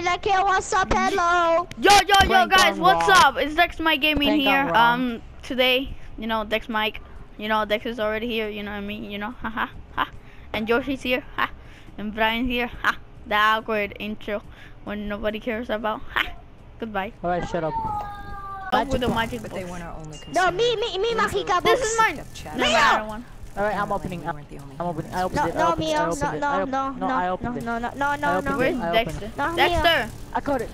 be like, hey, what's up, hello? Yo, guys, what's up? It's Dex Maik Gaming here. Today, you know, Dex Maik, you know, Dex is already here, you know what I mean, you know, and Yoshi's here, and Brian's here, the awkward intro when nobody cares about, goodbye. Alright, shut up. With the magic but they weren't our only concern. No, me, Magica. This is mine. No, alright, I'm opening up. No, where's Dexter? Dexter! I caught it.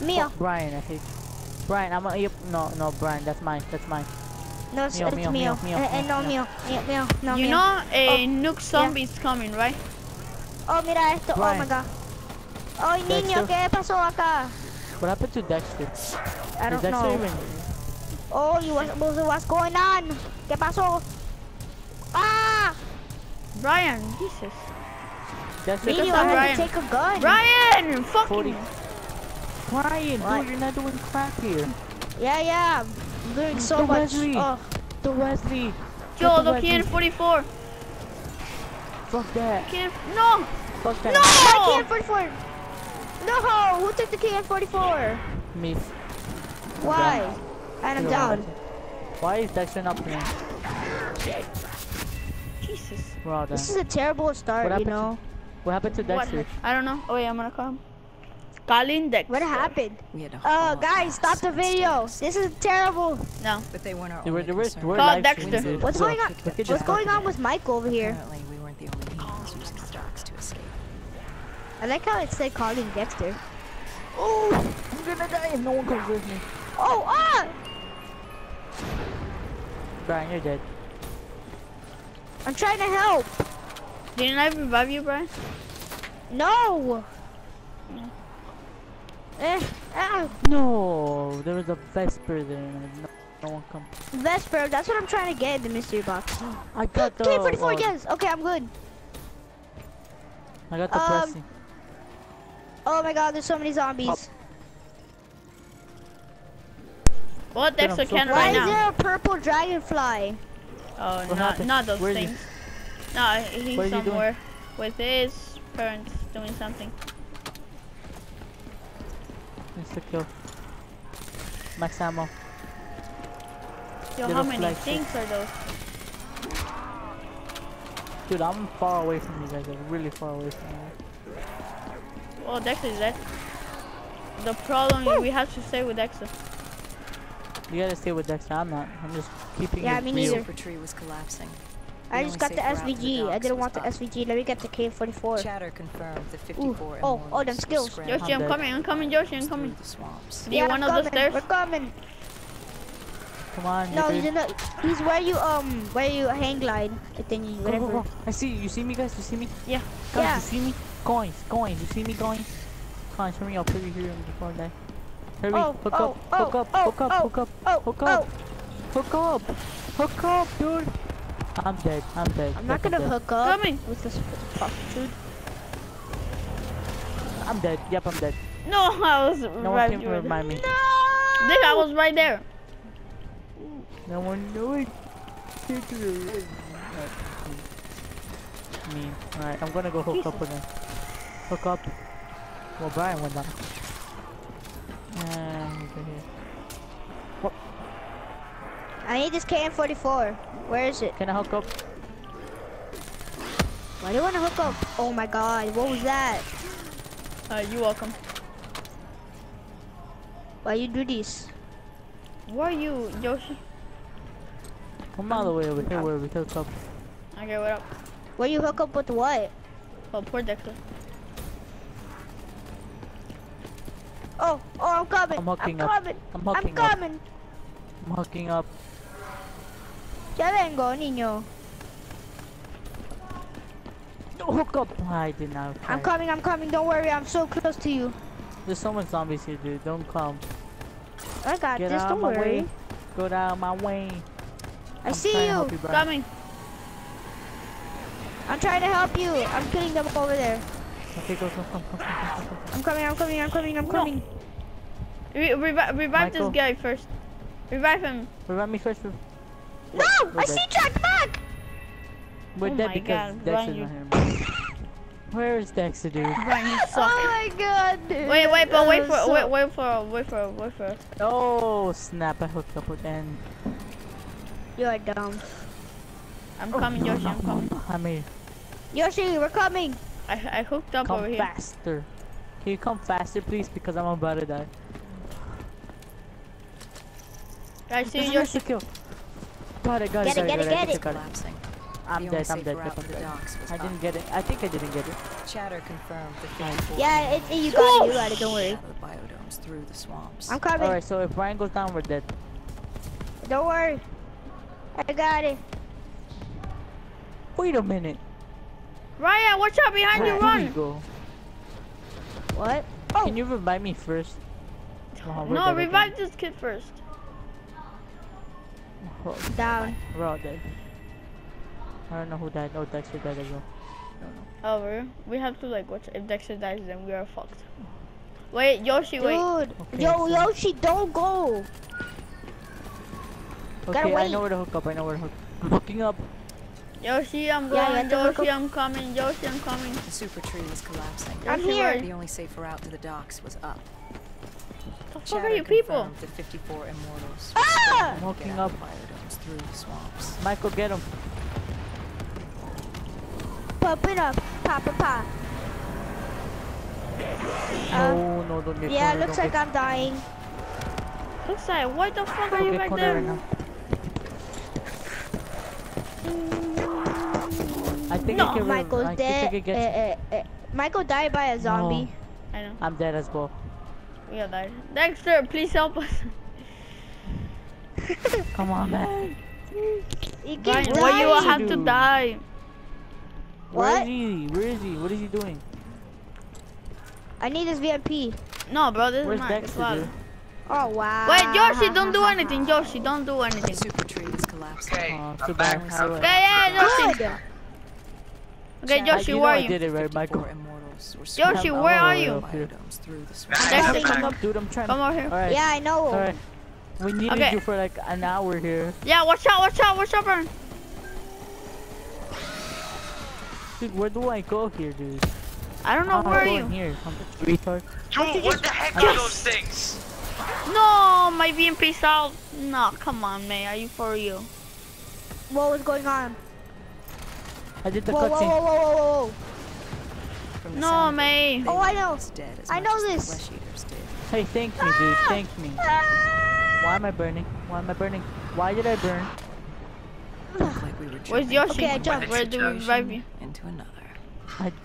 Mio. Brian, I think. Brian, I'm gonna. No, Brian, that's mine. No, it's Mio. No, Mio. You know, a nuke zombie is coming, right? Oh, mira esto. Oh my god. Oh, niño, ¿qué pasó acá? What happened to Dexter? I don't know. Even... Oh, you were supposed to what's going on? ¿Qué pasó? Ah! Brian, Jesus. Dexter, you have to take a gun. Brian, fucking. Brian, dude, you're not doing crap here. Yeah. I'm doing so much. The Wesley. Yo, the KN-44. Fuck that. No. Fuck that. No. KN-44. No! Who took the KN-44? Me. Why? And I'm down. Why is Dexter not playing? Jesus. This is a terrible start, you know? What happened to Dexter? I don't know. Oh, wait, I'm gonna call him. Colin Dexter. What happened? Oh, guys, stop the video. This is terrible. No. But they weren't our only concern. Call Dexter. What's going on? What's going on with Mike over here? Apparently, we weren't the only ones using stocks to escape. I like how it said calling Dexter. Oh, I'm gonna die if no one comes with me. Oh, Brian, you're dead. I'm trying to help. Didn't I revive you, Brian? No. No, there was a Vesper there. No one comes. Vesper, that's what I'm trying to get in the mystery box. I got the K44, yes. Okay, I'm good. I got the pressing. Oh my god, there's so many zombies. What Dexter can right now? Why is there a purple dragonfly? Oh, not those things. No, he's somewhere with his parents doing something. It's a kill. Max ammo. Yo, how many things are those? Dude, I'm far away from you guys. I'm really far away from you. Oh, Dexter is dead. The problem is we have to stay with Dexter. You gotta stay with Dexter. I'm not. I'm just keeping. Yeah, me neither. The tree was collapsing. I just got the SVG. I didn't want the SVG. Let me get the K44. Chatter confirmed the 54. Oh, them skills. Yoshi, I'm coming, Yoshi, I'm coming. Do you want those stairs? We're coming. Come on. No, he's in the. He's where you hang glide. Go. I see. You see me, guys. You see me. Yeah. Guys, you see me. Coins. You see me, coins. Come on, show me. I'll put you here before I die. Hurry, hook up, dude. I'm dead. I'm not gonna hook up with this fuck, dude. I'm dead. Yep, I'm dead. No, I was. No one came to remind me. No. Dude, I was right there. No one knew it. Me. Alright, I'm gonna go hook up again. Hook up. Well, Brian went down. He's right here. What? I need this KN-44. Where is it? Can I hook up? Why do you wanna hook up? Oh my god, what was that? You're welcome. Why you do this? Where are you, Yoshi? Come all the way over here where we hook up. Okay, what up? Where you hook up with what? Oh, poor Dexter. Oh, I'm coming. I'm hooking up. Ya vengo, niño. Don't hook up. I did not. I'm coming. Don't worry. I'm so close to you. There's so much zombies here, dude. Don't come. I got this, don't worry. Go down my way. I see you. Coming. I'm trying to help you. I'm killing them over there. Okay, go. I'm coming. Revive this guy first. Revive him. Revive me first. No! I see Jack back! We're dead because Dexter's not here. Where's Dexter, dude? Oh my god, dude. Wait, but wait for. Oh snap! I hooked up with N. You're like dumb. I'm coming, Yoshi. I'm coming. I'm here. Yoshi, we're coming. I hooked up over here. Come faster. Can you come faster, please? Because I'm about to die. I see Yoshi. Got it. I'm dead. I didn't get it. I think I didn't get it. Chatter confirmed. Yeah, you got it. Don't worry. Biodomes through the swamps. I'm coming. Alright, so if Ryan goes down, we're dead. Don't worry. I got it. Wait a minute. Ryan, watch out behind you. Run. You go. What? Oh. Can you revive me first? Oh, no, revive this kid first. Oh, down. We're all dead. I don't know who died. Oh, Dexter died as well. Over. We have to like watch. If Dexter dies, then we are fucked. Wait, Yoshi, wait. Dude, okay, Yoshi, don't go. Okay, I know where to hook up. I'm hooking up. Yoshi, I'm going. Yeah, Yoshi, I'm coming. Yoshi, I'm coming. The super tree was collapsing. I'm here. The only safe route to the docks was up. The fuck are you people? The 54 immortals. Ah! I'm hooking up. Through the swamps. Michael, get him. Pop it up, pop. No, don't get cornered, looks like I'm dying. Looks like, what the fuck are you back there? Right I think no. Michael's dead. Michael died by a zombie. No. I know. I'm dead as well. We all died. Dexter, please help us. Come on, man. You Brian, why you have to die? What? Where is he? What is he doing? I need his VIP. No, bro, this is mine. Well. Oh wow. Wait, Yoshi, don't do anything. Yoshi, don't do anything. Super tree is collapsed. Okay, I'm back. Okay, Yoshi, where are you? I did it right, Michael. Yoshi, where are you? Dexter, come up, dude. I'm trying. Come over here. Right. Yeah, I know. All right. We needed you for like an hour here. Yeah, watch out, Burn. Dude, where do I go here, dude? I don't know. Where are you? Here. Dude, what the heck are those things? No, my BMP's out. No, come on, man. Are you for real? What was going on? I did the cutscene. Whoa. No, man. Oh, I know. I know this. Hey, thank me, dude. Thank me. Why am I burning? Why did I burn? Like we were where's Yoshi? Okay, I jumped. Where do we revive you? Into another.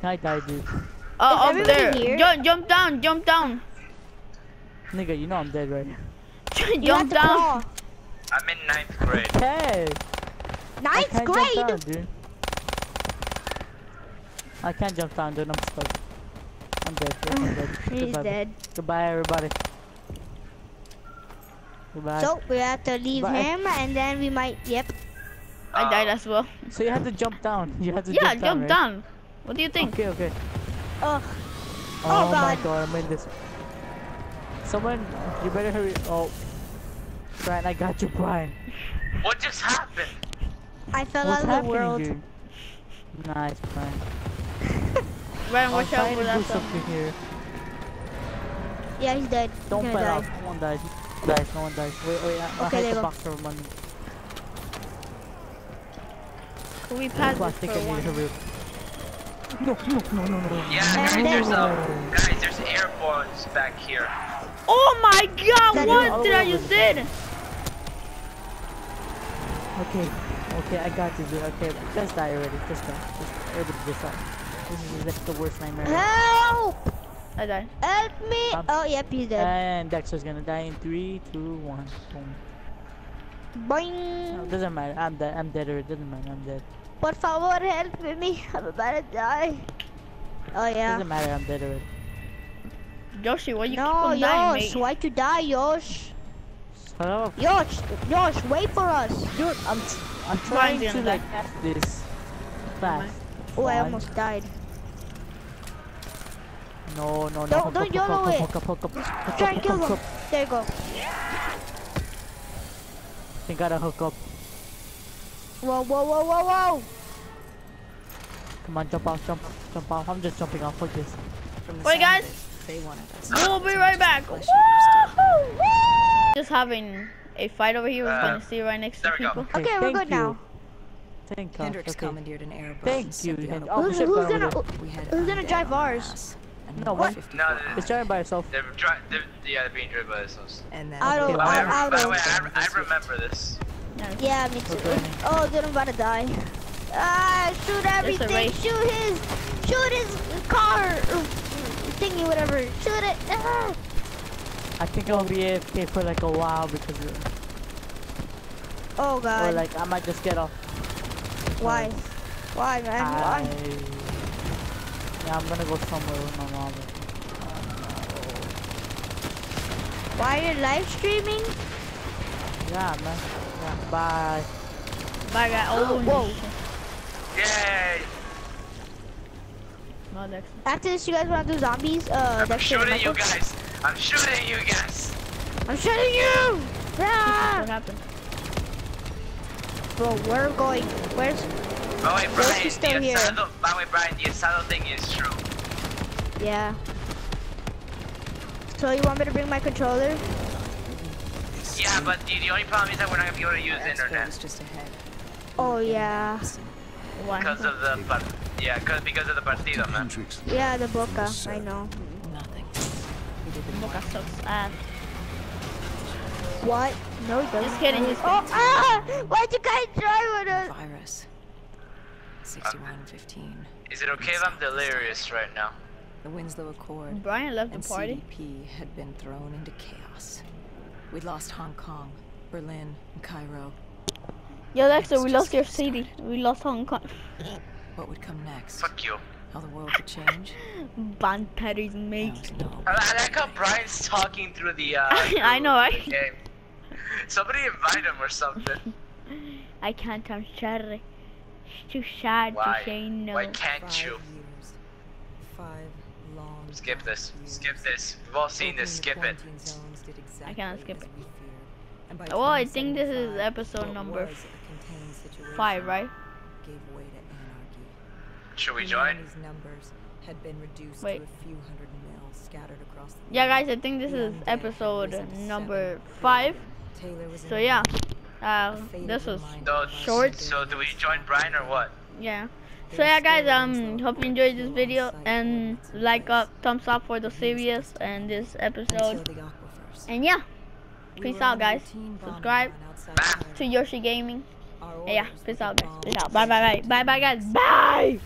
I died, dude. Oh, up there. Here? Jump down. Nigga, you know I'm dead, right? Jump down. I'm in 9th grade. Hey. 9th grade? Jump down, dude. I can't jump down, dude. I'm stuck. I'm dead. He's dead. Goodbye, everybody. Goodbye. So, we have to leave him and then we might, I died as well. So you have to jump down. Yeah, jump down. What do you think? Okay. Oh god. My god, I'm in this. Someone, you better hurry. Oh. Brian, I got you, Brian. What just happened? I fell out of the world. Dude? Nice, Brian. Brian, watch out for that stuff. Here. Yeah, he's dead. Don't fall off. No one dies. Wait. I have the box for money. We passed for one. No. Yeah, guys, there's air bombs back here. Oh my god, what did I just did? Okay, I got you, dude. Okay, just die already. Just die. This is the worst nightmare. Help! I died. Help me! Oh, yep, he's dead. And Dexter's gonna die in 3, 2, 1. Boom. Boing! No, it doesn't matter. I'm dead already. Doesn't matter. I'm dead. Por favor, help me. I'm about to die. Oh, yeah. Doesn't matter. I'm dead already. Yoshi, why you keep on dying, mate? No, Yosh, why'd you die, Yosh? Shut up. Yosh, wait for us. Dude, I'm trying to, like, ask this. Fast. Oh, I almost died. No. Don't YOLO it. Try and kill him. There you go. I gotta hook up. Whoa. Come on, jump off, jump off. I'm just jumping off like this. Wait, guys. They wanted us. We'll be right back. Just having a fight over here. We're going to see right next to people. Go. Okay, we're good now. Thank God. Hendrix commandeered an airbus. Thank you. Who's gonna drive ours? No, what? No, it's driving by itself. Yeah, they're being driven by themselves. And then I remember this. Yeah, me too. Oh, dude, I'm about to die. Ah, shoot everything. Shoot his car thingy, whatever. Shoot it. Ah. I think I'll be AFK for like a while because. Oh God. Or like I might just get off. Why? Why, man? Why? Yeah, I'm gonna go somewhere with my mom. Why are you live streaming? Yeah, man. Yeah, bye. Bye, guys. Oh, whoa. Yay! No, Dex. After this, you guys wanna do zombies? I'm shooting you guys. I'm shooting you guys. I'm shooting you! Ah! What happened? Bro, we're going. Where's? By the way, Brian, the asado thing is true. Yeah. So you want me to bring my controller? Yeah, but the only problem is that we're not gonna be able to use the internet. Just ahead. Oh yeah. Why? Because of the because of the partido, man. Yeah, the Boca. I know. Nothing. Boca sucks ass. What? No, he doesn't. Just kidding. Oh, ah! Why'd you guys drive with us? Virus. 6115. Is it okay if I'm delirious right now? The Winslow Accord. Brian left the party. CDP had been thrown into chaos. We lost Hong Kong, Berlin, and Cairo. Yo, Dexter, we lost your city. We lost Hong Kong. What would come next? Fuck you. How the world could change. Banteri's mate. I like how Brian's talking through the. I know, right? Game. Somebody invite him or something. I can't. I'm sorry. It's too sad to say no. Why can't you? 5 long. Skip this. Skip this. We've all seen this. Skip it. I can't skip it. Well, I think this is episode number 5, right? Should we join? Wait. Yeah, guys. I think this is episode number 5. So yeah, this was short. So do we join Brian or what? Yeah. So yeah, guys. Hope you enjoyed this video and like up, thumbs up for the series and this episode. And yeah, peace out, guys. Subscribe to Yoshi Gaming. And yeah, peace out, guys. Peace out. Bye, bye, bye, bye, bye, guys. Bye.